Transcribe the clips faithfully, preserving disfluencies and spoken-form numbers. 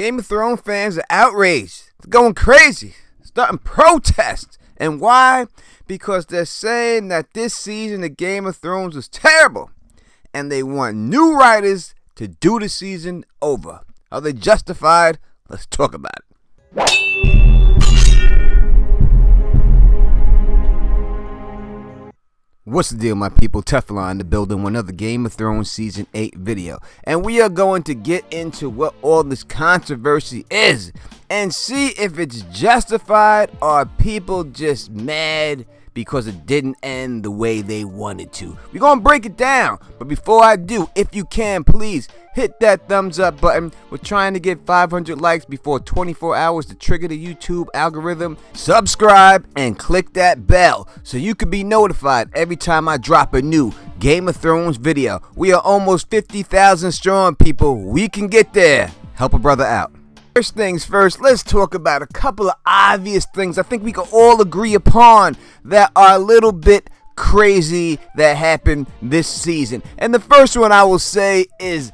Game of Thrones fans are outraged. They're going crazy. Starting protests. And why? Because they're saying that this season of Game of Thrones is terrible. And they want new writers to do the season over. Are they justified? Let's talk about it. What's the deal, my people? Teflon in the building with another Game of Thrones Season eight video. And we are going to get into what all this controversy is and see if it's justified or are people just mad because it didn't end the way they wanted to. We're gonna break it down, but before I do, if you can, please hit that thumbs up button. We're trying to get five hundred likes before twenty-four hours to trigger the YouTube algorithm. Subscribe and click that bell so you can be notified every time I drop a new Game of Thrones video. We are almost fifty thousand strong, people. We can get there. Help a brother out. First things first, let's talk about a couple of obvious things I think we can all agree upon that are a little bit crazy that happened this season. And the first one I will say is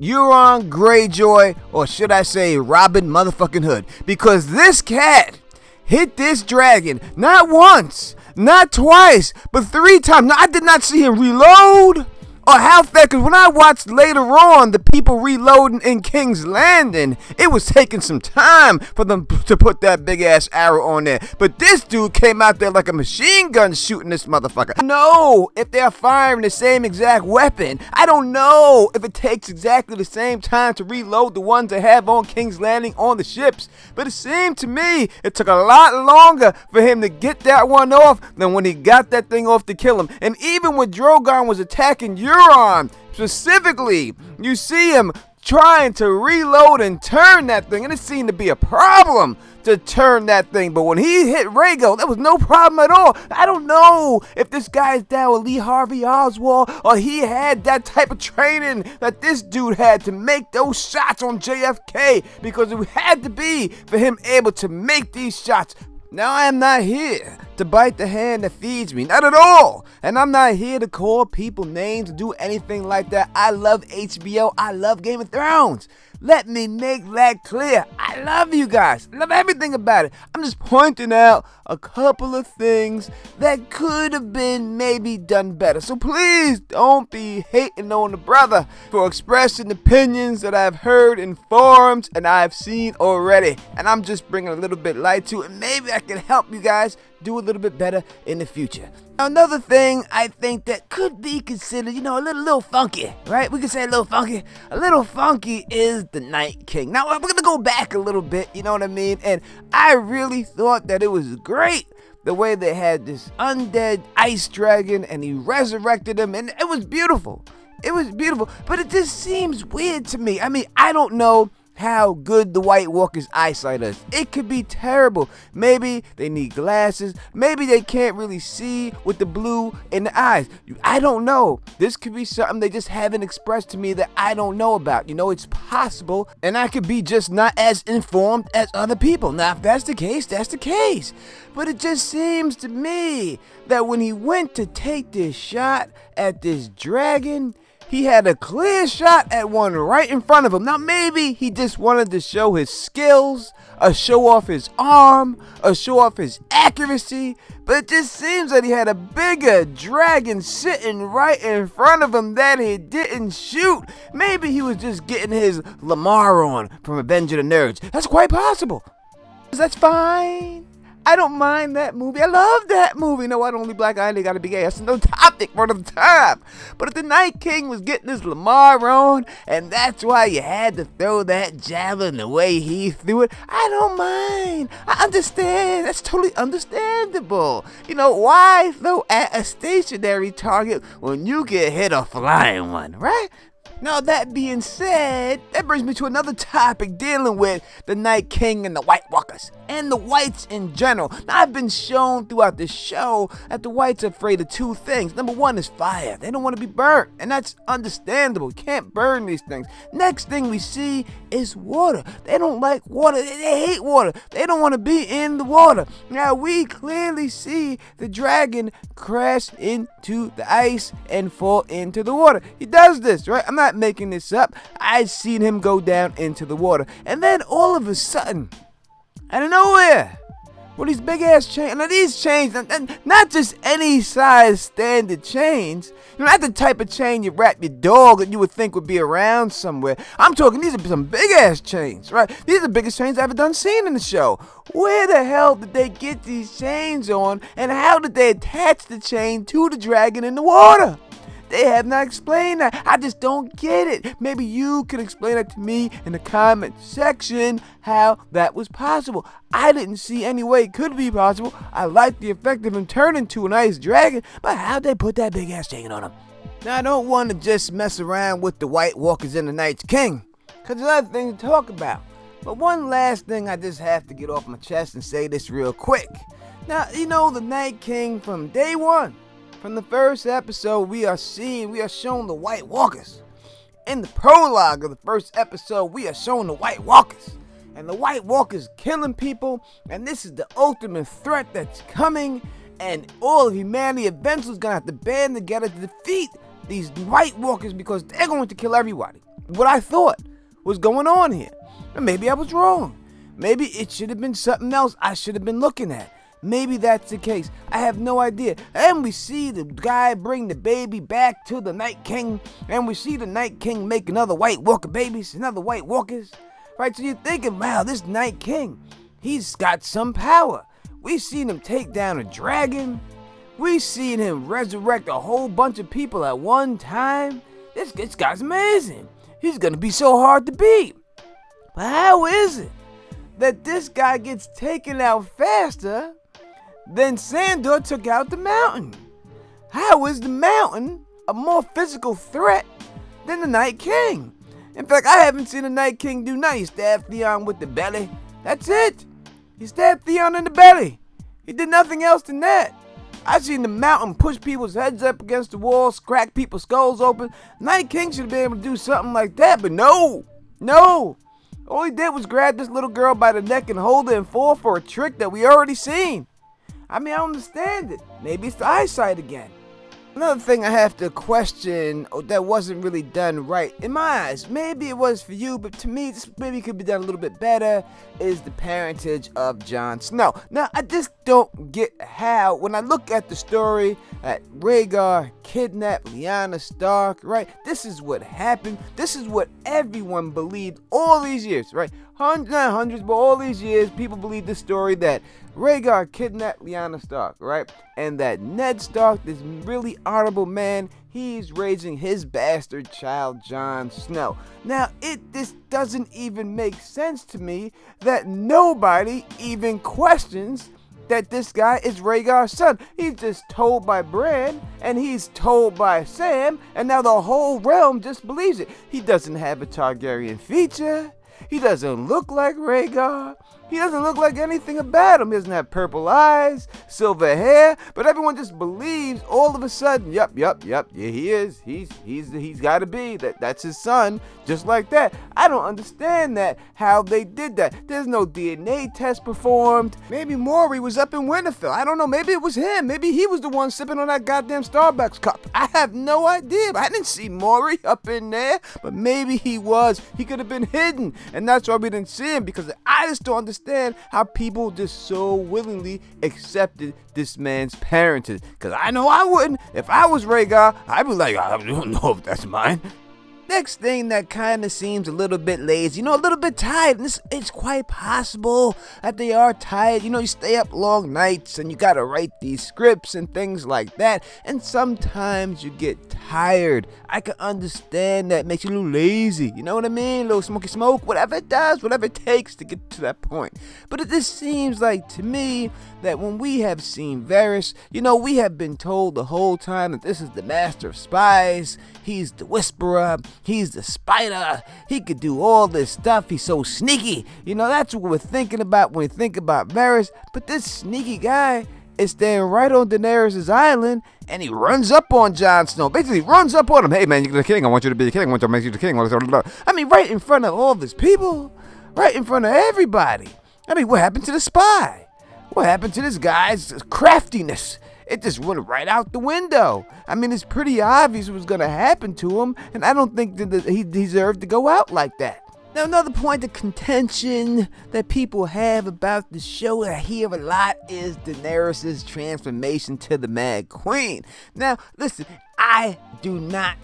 Euron Greyjoy, or should I say Robin motherfucking Hood. Because this cat hit this dragon not once, not twice, but three times. Now, I did not see him reload. Or how fast, because when I watched later on the people reloading in King's Landing, it was taking some time for them to put that big ass arrow on there. But this dude came out there like a machine gun shooting this motherfucker. I don't know if they're firing the same exact weapon. I don't know if it takes exactly the same time to reload the ones they have on King's Landing on the ships. But it seemed to me it took a lot longer for him to get that one off than when he got that thing off to kill him. And even when Drogon was attacking Europe, Euron specifically, you see him trying to reload and turn that thing, and it seemed to be a problem to turn that thing. But when he hit Rhaegar, that was no problem at all. I don't know if this guy's down with Lee Harvey Oswald or he had that type of training that this dude had to make those shots on J F K, because it had to be for him able to make these shots. Now, I am not here to bite the hand that feeds me, not at all. And I'm not here to call people names or do anything like that. I love H B O. I love Game of Thrones. Let me make that clear. I love you guys. I love everything about it. I'm just pointing out a couple of things that could have been maybe done better. So please don't be hating on the brother for expressing opinions that I've heard in forums and I've seen already. And I'm just bringing a little bit light to it. Maybe I can help you guys do a little bit better in the future. Another thing I think that could be considered, you know, a little, little funky, right? We could say a little funky. A little funky is the Night King. Now, we're going to go back a little bit, you know what I mean? And I really thought that it was great the way they had this undead ice dragon and he resurrected him, and it was beautiful. It was beautiful, but it just seems weird to me. I mean, I don't know how good the White Walkers' eyesight is. It could be terrible. Maybe they need glasses. Maybe they can't really see with the blue in the eyes. I don't know. This could be something they just haven't expressed to me that I don't know about. You know, it's possible, and I could be just not as informed as other people. Now, if that's the case, that's the case. But it just seems to me that when he went to take this shot at this dragon, he had a clear shot at one right in front of him. Now, maybe he just wanted to show his skills, a show off his arm, a show off his accuracy, but it just seems that he had a bigger dragon sitting right in front of him that he didn't shoot. Maybe he was just getting his Lamar on from Revenge of the Nerds. That's quite possible. That's fine. I don't mind that movie. I love that movie. No, I don't, only black guy, they gotta be gay. That's no topic for the time. But if the Night King was getting his Lamar on, and that's why you had to throw that javelin the way he threw it, I don't mind. I understand. That's totally understandable. You know, why throw at a stationary target when you can hit a flying one, right? Now, that being said, that brings me to another topic dealing with the Night King and the White Walker. us and the whites in general. Now, I've been shown throughout the show that the whites are afraid of two things. Number one is fire. They don't want to be burnt, and that's understandable. You can't burn these things. Next thing we see is water. They don't like water. They, they hate water. They don't want to be in the water. Now, we clearly see the dragon crash into the ice and fall into the water. He does this, right? I'm not making this up. I've seen him go down into the water. And then all of a sudden, out of nowhere, well, these big ass chains, now these chains, and not just any size standard chains, not the type of chain you wrap your dog that you would think would be around somewhere. I'm talking, these are some big ass chains, right? These are the biggest chains I've ever done seen in the show. Where the hell did they get these chains on, and how did they attach the chain to the dragon in the water? They have not explained that. I just don't get it. Maybe you can explain that to me in the comment section, how that was possible. I didn't see any way it could be possible. I like the effect of him turning to an ice dragon, but how'd they put that big ass chain on him? Now, I don't want to just mess around with the White Walkers and the Night King, because there's other things to talk about. But one last thing I just have to get off my chest and say this real quick. Now, you know, the Night King from day one, from the first episode, we are seeing, we are shown the White Walkers. In the prologue of the first episode, we are shown the White Walkers. And the White Walkers killing people. And this is the ultimate threat that's coming. And all of humanity eventually is going to have to band together to defeat these White Walkers, because they're going to kill everybody. What I thought was going on here. And maybe I was wrong. Maybe it should have been something else I should have been looking at. Maybe that's the case. I have no idea. And we see the guy bring the baby back to the Night King. And we see the Night King make another White Walker babies, another White Walkers. Right, so you're thinking, wow, this Night King, he's got some power. We've seen him take down a dragon. We've seen him resurrect a whole bunch of people at one time. This, this guy's amazing. He's going to be so hard to beat. But how is it that this guy gets taken out faster then Sandor took out the mountain? How is the mountain a more physical threat than the Night King? In fact, I haven't seen the Night King do nothing. He stabbed Theon with the belly. That's it. He stabbed Theon in the belly. He did nothing else than that. I've seen the mountain push people's heads up against the walls, crack people's skulls open. Night King should have been able to do something like that, but no. No. All he did was grab this little girl by the neck and hold her and fall for a trick that we already seen. I mean, I don't understand it. Maybe it's the eyesight again. Another thing I have to question that wasn't really done right, in my eyes, maybe it was for you, but to me, this maybe could be done a little bit better, is the parentage of Jon Snow. Now, I just don't get how, when I look at the story, that Rhaegar kidnapped Lyanna Stark, right? This is what happened. This is what everyone believed all these years, right? Hundreds, not hundreds, but all these years, people believed the story that Rhaegar kidnapped Lyanna Stark, right? And that Ned Stark, this really honorable man, he's raising his bastard child, Jon Snow. Now, it this doesn't even make sense to me that nobody even questions that this guy is Rhaegar's son. He's just told by Bran, and he's told by Sam, and now the whole realm just believes it. He doesn't have a Targaryen feature. He doesn't look like Rhaegar. He doesn't look like anything about him. He doesn't have purple eyes, silver hair. But everyone just believes all of a sudden, yup, yup, yup, yeah, he is. He's he's he's got to be. That, that's his son, just like that. I don't understand that, how they did that. There's no D N A test performed. Maybe Maury was up in Winterfell. I don't know. Maybe it was him. Maybe he was the one sipping on that goddamn Starbucks cup. I have no idea. I didn't see Maury up in there, but maybe he was. He could have been hidden, and that's why we didn't see him, because I just don't understand how people just so willingly accepted this man's parentage. Because I know I wouldn't. If I was Rhaegar, I'd be like, I don't know if that's mine. Next thing that kind of seems a little bit lazy, you know, a little bit tired. And it's, it's quite possible that they are tired. You know, you stay up long nights and you got to write these scripts and things like that. And sometimes you get tired. I can understand that. It makes you a little lazy. You know what I mean? A little smoky smoke, whatever it does, whatever it takes to get to that point. But it just seems like to me that when we have seen Varys, you know, we have been told the whole time that this is the master of spies. He's the whisperer. he's the spider, he could do all this stuff, he's so sneaky. You know, that's what we're thinking about when we think about Varys, but this sneaky guy is standing right on Daenerys' island, and he runs up on Jon Snow. Basically, runs up on him. Hey, man, you're the king. I want you to be the king. I want you to make you the king. I mean, right in front of all of his people. Right in front of everybody. I mean, what happened to the spy? What happened to this guy's craftiness? It just went right out the window. I mean, it's pretty obvious what's going to happen to him, and I don't think that he deserved to go out like that. Now, another point of contention that people have about the show that I hear a lot is Daenerys' transformation to the Mad Queen. Now, listen, I do not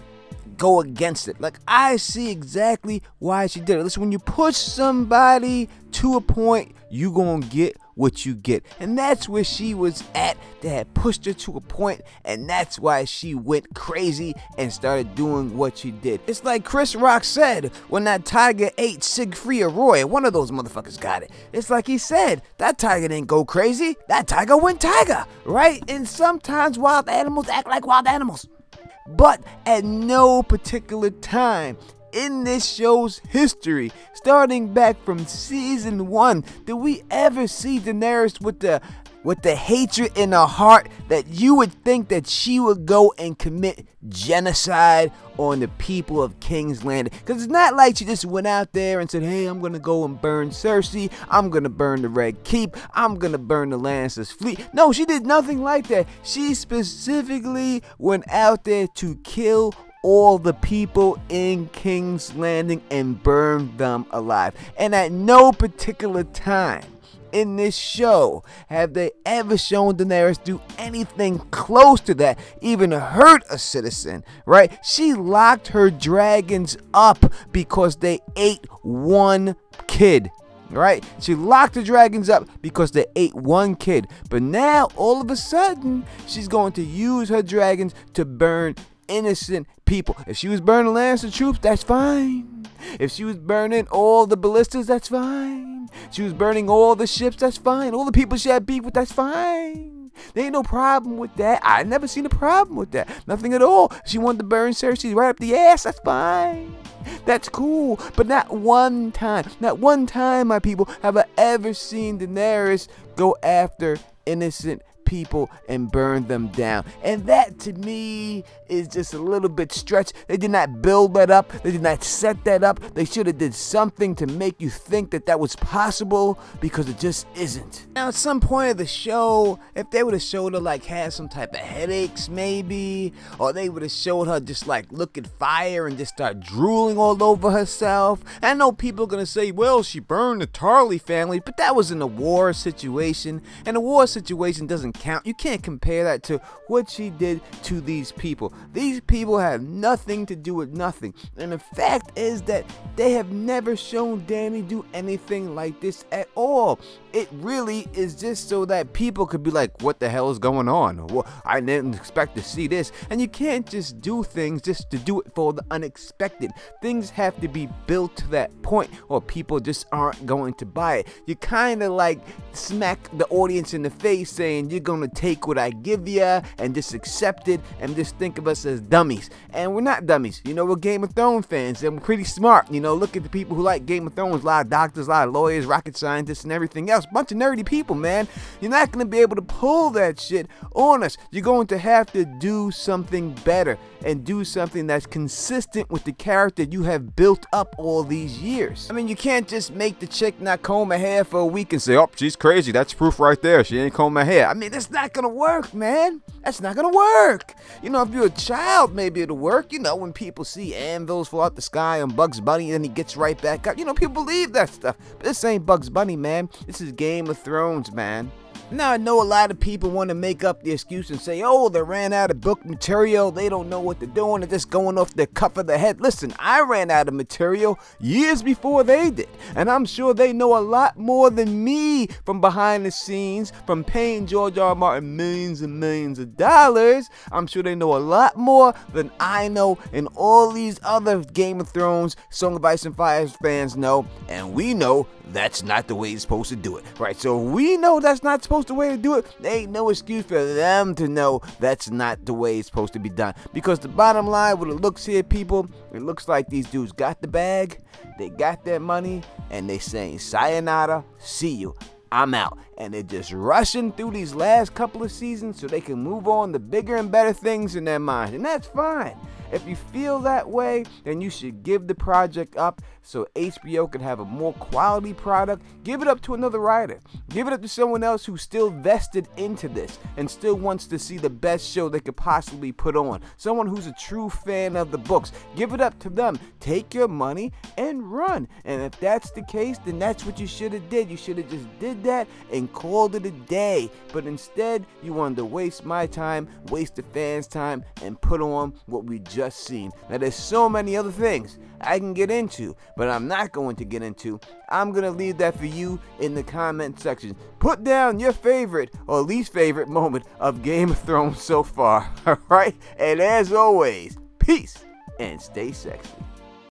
go against it. Like, I see exactly why she did it. Listen, when you push somebody to a point, you gonna get what you get. And that's where she was at. They had pushed her to a point, and that's why she went crazy and started doing what she did. It's like Chris Rock said when that tiger ate Siegfried Roy. One of those motherfuckers got it. It's like he said, that tiger didn't go crazy. That tiger went tiger, right? And sometimes wild animals act like wild animals. But at no particular time in this show's history, starting back from season one, did we ever see Daenerys with the with the hatred in her heart that you would think that she would go and commit genocide on the people of King's Landing. Because it's not like she just went out there and said, hey, I'm going to go and burn Cersei, I'm going to burn the Red Keep, I'm going to burn the Lannisters fleet. No, she did nothing like that. She specifically went out there to kill all the people in King's Landing and burn them alive. And at no particular time in this show have they ever shown Daenerys do anything close to that, even hurt a citizen, right? She locked her dragons up because they ate one kid, right? She locked the dragons up because they ate one kid. But now, all of a sudden, she's going to use her dragons to burn innocent people. If she was burning Lannister troops, that's fine. If she was burning all the ballistas, that's fine. She was burning all the ships, that's fine. All the people she had beef with, that's fine. There ain't no problem with that. I never seen a problem with that. Nothing at all. She wanted to burn Cersei right up the ass, that's fine. That's cool. But not one time, not one time, my people, have I ever seen Daenerys go after innocent people. people and burn them down. And that to me is just a little bit stretched. They did not build that up. They did not set that up. They should have did something to make you think that that was possible, because it just isn't. Now, at some point of the show, if they would have showed her like had some type of headaches maybe, or they would have showed her just like look at fire and just start drooling all over herself. I know people are gonna say, well, she burned the Tarly family, but that was in a war situation, and a war situation doesn't count. You can't compare that to what she did to these people. These people have nothing to do with nothing, and the fact is that they have never shown Dany do anything like this at all. It really is just so that people could be like, what the hell is going on? Well, I didn't expect to see this. And you can't just do things just to do it for the unexpected. Things have to be built to that point, or people just aren't going to buy it. You kind of like smack the audience in the face saying, you're going gonna take what I give you and just accept it and just think of us as dummies. And we're not dummies. You know, we're Game of Thrones fans, and we're pretty smart. You know, look at the people who like Game of Thrones. A lot of doctors, a lot of lawyers, rocket scientists, and everything else. Bunch of nerdy people, man. You're not gonna be able to pull that shit on us. You're going to have to do something better and do something that's consistent with the character you have built up all these years. I mean, you can't just make the chick not comb her hair for a week and say, oh, she's crazy. That's proof right there. She ain't comb her hair. I mean, that's not gonna work, man. That's not gonna work. You know, if you're a child, maybe it'll work. You know, when people see anvils fall out the sky on Bugs Bunny and then he gets right back up, you know, people believe that stuff. But this ain't Bugs Bunny, man. This is Game of Thrones, man. Now, I know a lot of people want to make up the excuse and say, oh, they ran out of book material, they don't know what they're doing, they're just going off the cuff of the head. Listen, I ran out of material years before they did, and I'm sure they know a lot more than me from behind the scenes, from paying George R. R. Martin millions and millions of dollars. I'm sure they know a lot more than I know, and all these other Game of Thrones, Song of Ice and Fire fans know, and we know that's not the way it's supposed to do it, right? So we know that's not supposed supposed to way to do it, there ain't no excuse for them to know that's not the way it's supposed to be done. Because the bottom line, what it looks here, people, it looks like these dudes got the bag, they got their money, and they saying sayonara, see you, I'm out. And they're just rushing through these last couple of seasons so they can move on to bigger and better things in their mind. And that's fine. If you feel that way, then you should give the project up so H B O can have a more quality product. Give it up to another writer. Give it up to someone else who's still vested into this and still wants to see the best show they could possibly put on. Someone who's a true fan of the books. Give it up to them. Take your money and run. And if that's the case, then that's what you should have did. You should have just did that and called it a day. But instead, you wanted to waste my time, waste the fans' time, and put on what we just seen. Now there's so many other things I can get into, but I'm not going to get into. I'm going to leave that for you in the comment section. Put down your favorite or least favorite moment of Game of Thrones so far. Alright? And as always, peace and stay sexy.